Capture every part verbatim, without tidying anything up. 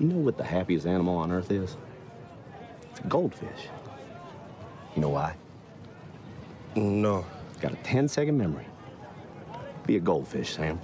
You know what the happiest animal on earth is? It's a goldfish. You know why? No. It's got a ten-second memory. Be a goldfish, Sam.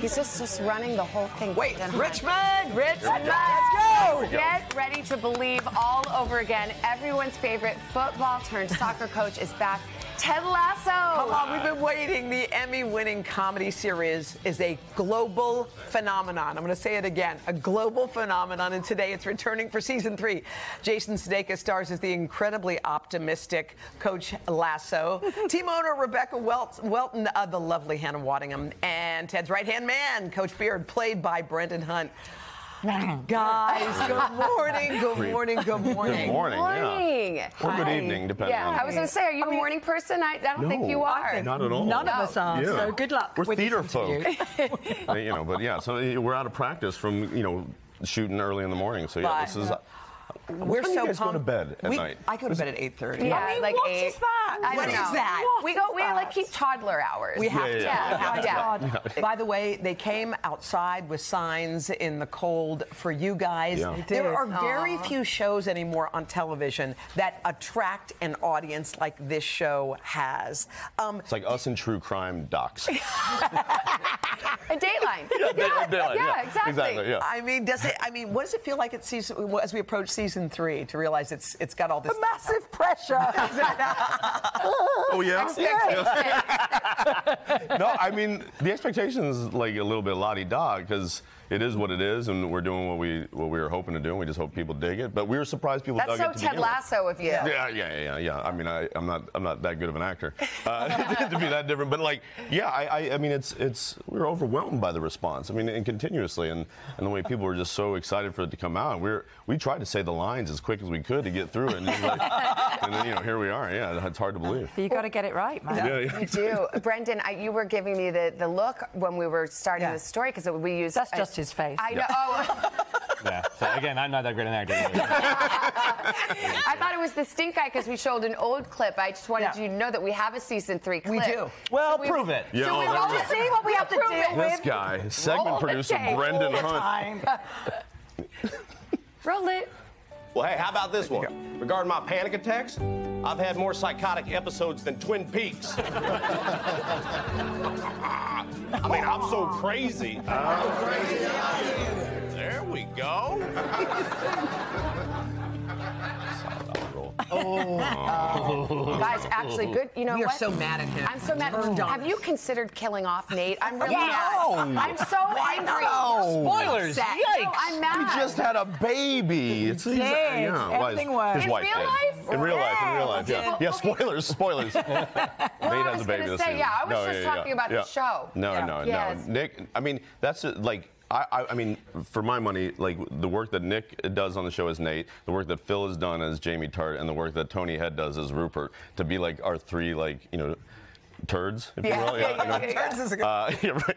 He's just, just running the whole thing. Wait, Richmond! Richmond! Let's go! Get ready to believe all over again. Everyone's favorite football turned soccer coach is back. Ted Lasso! Come on, we've been waiting. The Emmy-winning comedy series is a global phenomenon. I'm going to say it again, a global phenomenon, and today it's returning for season three. Jason Sudeikis stars as the incredibly optimistic Coach Lasso. Team owner Rebecca Welton, uh, the lovely Hannah Waddingham, and Ted's right-hand man, Coach Beard, played by Brendan Hunt. Guys, good morning, good morning, good morning. Good morning, morning. Yeah. Or good evening, depending yeah. on I was going to say, are you I a mean, morning person? I, I don't no, think you are. Not at all. None no. of us are, yeah. so good luck. We're with theater folk. You know, but yeah, so we're out of practice from, you know, shooting early in the morning. So yeah, but, this is... Uh, We're so pumped. Go to bed at we, night. I go to bed at eight thirty. Yeah, I mean, like what eight. Is that? I what know. Is that? What we go. We that? Like keep toddler hours. We have yeah, to. Yeah, yeah, yeah. We have to. By the way, they came outside with signs in the cold for you guys. Yeah. There are very Aww. few shows anymore on television that attract an audience like this show has. Um, it's like us and true crime docs. A Dateline. Yeah, yeah, yeah, Dateline. Yeah, exactly. exactly yeah. I mean, does it? I mean, what does it feel like at season as we approach season? Season three to realize it's it's got all this the massive pressure. Oh yeah. yeah. No, I mean the expectation's like a little bit la-di-da because it is what it is, and we're doing what we what we were hoping to do, and we just hope people dig it. But we were surprised people That's dug so it. That's so Ted Lasso with. of you. Yeah, yeah, yeah, yeah, yeah. I mean, I, I'm not I'm not that good of an actor uh, to be that different. But like, yeah, I, I I mean, it's it's we were overwhelmed by the response. I mean, and continuously, and and the way people were just so excited for it to come out. We're we tried to say the lines as quick as we could to get through it, and, like, and then you know here we are. Yeah, it's hard to believe. You got to get it right, man. Yeah, yeah. You do, Brendan. I, you were giving me the the look when we were starting yeah. the story because we used. That's just his face. I know. Yeah. yeah. So again, I'm not that great an actor. I thought it was the stink eye because we showed an old clip. I just wanted yeah. you to know that we have a season three clip. We do. Well, so we, prove it. Yeah, so we all just see what we have to prove deal it. With. This guy, segment Roll producer Brendan Hunt. Roll it. Well, hey, how about this one? Regarding my panic attacks, I've had more psychotic episodes than Twin Peaks. I mean, I'm so crazy. I'm crazy. There we go. Oh. Oh. Guys, actually, good. You know we what? We are so mad at him. I'm so mad. Oh. Have you considered killing off Nate? I'm really wow. mad. I'm so Why angry. No. Spoilers. Yikes. No, I'm mad. We just had a baby. It's easy. Yeah. Everything was. His in wife, real life? In real life. In real life. Yeah. Yeah. yeah spoilers. Spoilers. Nate has a baby this season. Yeah. I was no, just yeah, talking yeah, about yeah. the show. No. Yeah. No. Yes. No. Nick. I mean, that's a, like. I, I mean, for my money, like the work that Nick does on the show is Nate, the work that Phil has done is Jamie Tartt, and the work that Tony Head does is Rupert. To be like our three, like you know, turds, if yeah. you will. Yeah, you know? Turds is a good. Uh, yeah,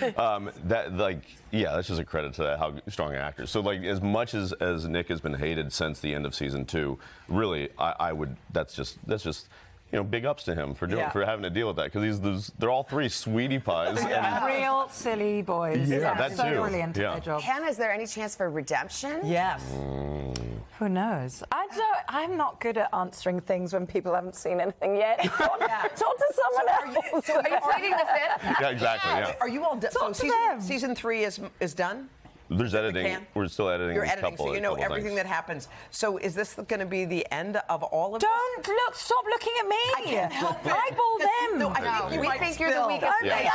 right. um, that like, yeah, that's just a credit to that, how strong an actor. So like, as much as as Nick has been hated since the end of season two, really, I, I would. That's just that's just. You know, big ups to him for doing yeah. for having to deal with that because he's those, they're all three sweetie pies. Yeah. And real silly boys. Yeah, yeah. that's so too. brilliant yeah. at their job. Hannah, is there any chance for redemption? Yes. Mm. Who knows? I don't. I'm not good at answering things when people haven't seen anything yet. Talk, yeah. talk to someone so else. Are you, so are you reading the fifth? Yeah, exactly. Yeah. Yeah. Are you all done? So season, season three is is done. There's editing. We're still editing. You're editing, couple, so you know everything things. that happens. So is this going to be the end of all of this? Don't look. Stop looking at me. I can't help it. Eyeball them. No, I no, think you we might think spill. You're the weakest. Yeah. Yeah.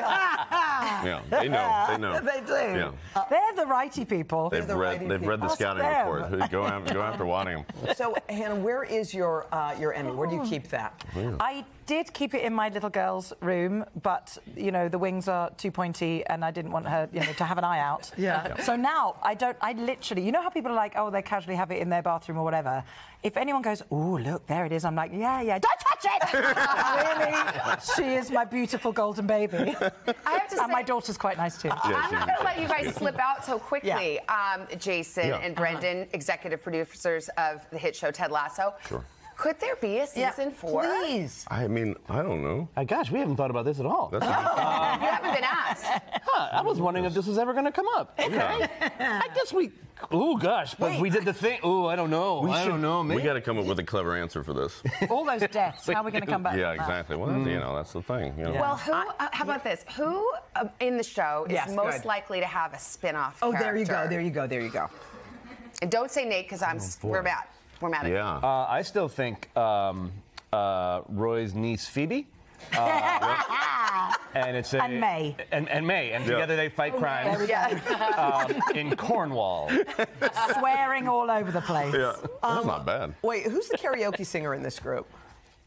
I am. Yeah, they know. They know. They do. Yeah. Uh, They're the righty people. They've the read. Righty they've people. read the Ask scouting them. report. Go after, go after Waddingham. So Hannah, where is your uh, your Emmy? Where do you keep that? Yeah. I did keep it in my little girl's room, but you know the wings are too pointy, and I didn't want her, you know, to have an eye out. Yeah. yeah. So now I don't. I literally, you know how people are like, oh, they casually have it in their bathroom or whatever. If anyone goes, oh, look, there it is, I'm like, yeah, yeah, don't touch it. Really, she is my beautiful golden baby. I have to and say, my daughter's quite nice too. Yeah, I'm not going to let you guys slip out so quickly, yeah. um, Jason yeah. and Brendan, uh-huh. executive producers of the hit show Ted Lasso. Sure. Could there be a season yeah, four? Please. I mean, I don't know. Oh, gosh, we haven't thought about this at all. That's no, uh, you haven't been asked. Huh, I was wondering if this was ever going to come up. Okay. Yeah. I guess we... Oh, gosh, but Wait, we did the thing. Oh, I don't know. We I should, don't know, man. We got to come up with a clever answer for this. All those deaths, how are we going to come back? Yeah, exactly. Well, mm. you know, that's the thing. You know. Well, who? Uh, how about this? Who uh, in the show is yes, most good. likely to have a spin-off Oh, character? There you go, there you go, there you go. And don't say Nate, because I'm oh, we're mad. We're mad at yeah. you. Uh, I still think um, uh, Roy's niece, Phoebe. Uh, and it's a, and May and, and May and yeah. together they fight crimes um, in Cornwall, swearing all over the place. Yeah, that's um, not bad. Wait, who's the karaoke singer in this group?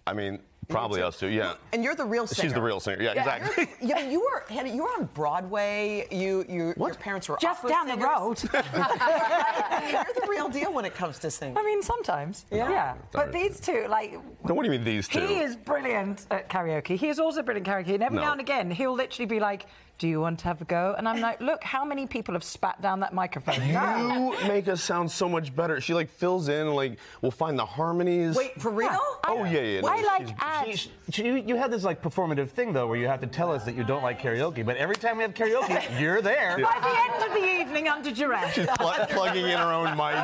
I mean, probably us two. Yeah. And you're the real singer. She's the real singer. Yeah, yeah exactly. Yeah, you were Hannah, you were on Broadway. You, you what? Your parents were just down singers. the road. You're the real deal when it comes to singing. I mean, sometimes. Yeah. yeah. But these two, like. No, what do you mean these two? He is brilliant at karaoke. He is also brilliant at karaoke. And every no. now and again, he'll literally be like, "Do you want to have a go?" And I'm like, "Look, how many people have spat down that microphone?" You make us sound so much better. She like fills in, like we'll find the harmonies. Wait, for real? I, oh yeah, yeah. No, I like ads. She, she, you have this like performative thing though, where you have to tell us that you don't like karaoke. But every time we have karaoke, you're there. Yeah. By the end of the evening, under duress. She's pl plugging in her own mic.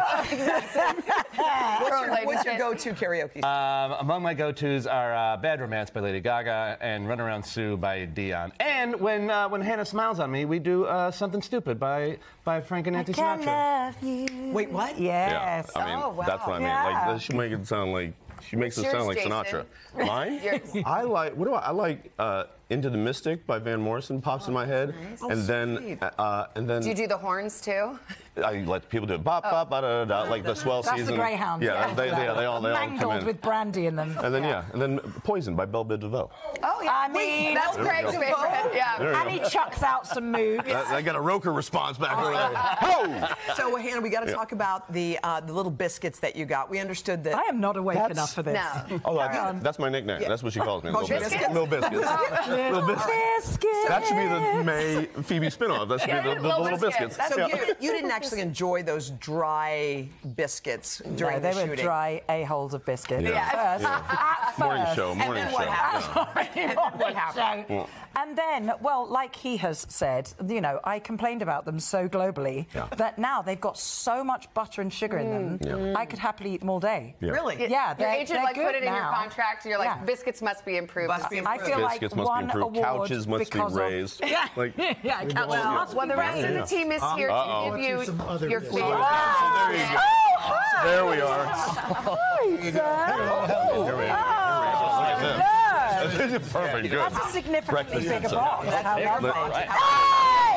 What's your, what's your go-to karaoke? Um, among my go-tos are uh, "Bad Romance" by Lady Gaga and "Runaround Sue" by Dion. And when uh, when When Hannah smiles on me, we do uh, Something Stupid by by Frank and Nancy Sinatra. I can love you. Wait, what? Yes. Yeah, I mean, oh, wow. That's what I mean. Yeah. Like, she makes it sound like she makes it sound like Jason. Sinatra. Mine? I like. What do I? I like uh, Into the Mystic by Van Morrison. Pops oh, in my head, nice. and oh, then uh, and then. Do you do the horns too? I let people do it. Bop, bop, da, da, da, like the swell that's season. That's the Greyhounds. Yeah, yeah. They, they, they, they all they all come in. Mangled with brandy in them. And then, yeah. yeah. And then Poison by Belle Bidavelle. Oh, yeah. I mean... That's Craig's favorite. Yeah. And he chucks out some moves. I, I got a Roker response back over there. Oh! So, well, Hannah, we got to yeah. talk about the uh, the little biscuits that you got. We understood that... I am not awake that's, enough for this. No. Oh, that's, that's my nickname. Yeah. That's what she calls me. Little Biscuits. Little Biscuits. Little Biscuits. That should be the May Phoebe spinoff. That should be the Little Biscuits. So you didn't actually enjoy those dry biscuits during no, they the shooting. They were dry a-holes of biscuits. Yeah. Yeah. First, yeah. At first. Morning show, morning and then show. Happened? Yeah. And then what happened? Yeah. And then, well, like he has said, you know, I complained about them so globally yeah. that now they've got so much butter and sugar mm. in them, yeah. I could happily eat them all day. Yeah. Really? Yeah. Your agent like put it now. in your contract. You're like, yeah. biscuits must be improved. Must be improved. I feel biscuits like one award couches must be raised. Of, yeah. Like, yeah. Couches well, must well, be raised. Well, the rest of the team is here to give you. Some other your face. Oh, there you go. Oh, hi. There we are. Hi, sir. This is perfect. Good. That's a significantly bigger box. That's how lovely. Right. Oh, oh,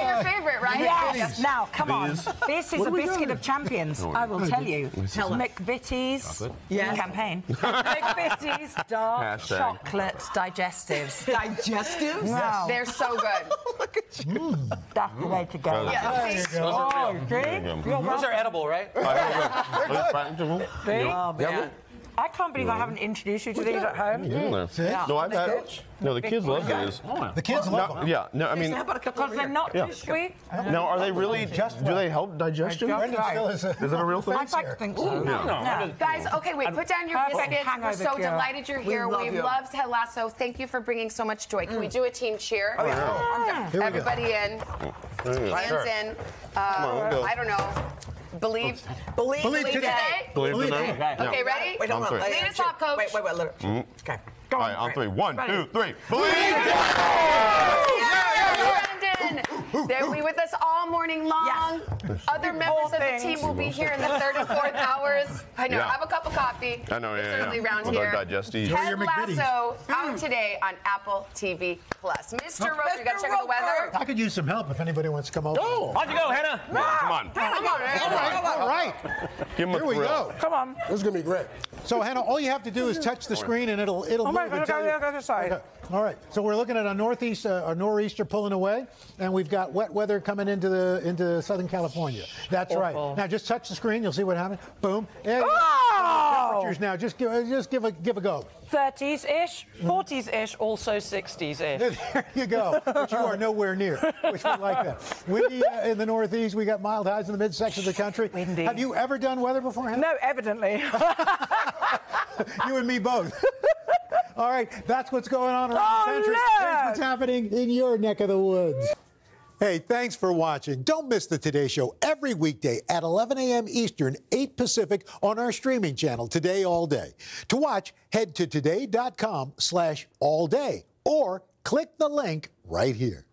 your favorite, right? Yes. yes. Now, come These. on. This is a biscuit doing? of champions. Oh, yeah. I will tell you. Tell McVitie's yes. campaign. McVitie's dark Hashtag. chocolate digestives. Digestives? Wow. They're so good. Look at you. That's the way to go. Yes. Those are, oh, Those are edible, right? They're good. I can't believe yeah. I haven't introduced you to these at home. Yeah. Mm. Yeah. No, I've had. No, the kids love these. The kids love them. Yeah. No, I mean. Because they're not yeah. too sweet. Now, are they really? Just do they help digestion? Right. Is that a real thing? I'd like to think so. No, no. Guys, okay, wait. Put down your biscuits. We're so delighted you're here. We love Ted Lasso. Thank you for bringing so much joy. Can we do a team cheer? Oh yeah. Everybody in. Hands in. I don't know. Believe, believe, believe today. Believe today. Okay, ready? Wait, hold on. Lead us off, Coach. Wait, wait, wait. Look. Mm. Okay. Go on. All right, on three. One, ready. two, three. Believe today. Brendan, they'll be with us all morning long. Yes. Other members of the team will be here in the third and fourth hours. I know. Yeah. Have a cup of coffee. I know. Yeah, it's yeah. Certainly yeah. round here. Ted Lasso mm. out today on Apple T V Plus. Mister Roker, you got to check out the weather. I could use some help if anybody wants to come over. Oh, how'd you go, Hannah? Yeah, yeah, come on. Hannah, come on. Hannah. All right. All right. Give him a here we thrill. go. Come on. This is gonna be great. So Hannah, all you have to do is touch the screen and it'll it'll oh move. God, until God, God, God, okay. All right. So we're looking at a northeast, uh, a nor'easter pulling away, and we've got wet weather coming into the into Southern California. That's oh, right. Oh. Now just touch the screen. You'll see what happens. Boom. And oh! Temperatures now. Just give just give a give a go. thirties-ish, forties-ish, also sixties-ish. There you go. Which you are nowhere near, which we like that. Windy uh, in the northeast. We got mild highs in the midsection of the country. Windy. Have you ever done weather before, Hannah? No, evidently. You and me both. All right, that's what's going on around oh, the country. That's what's happening in your neck of the woods. Hey, thanks for watching. Don't miss the Today Show every weekday at eleven a m Eastern, eight Pacific on our streaming channel, Today All Day. To watch, head to today dot com slash all day or click the link right here.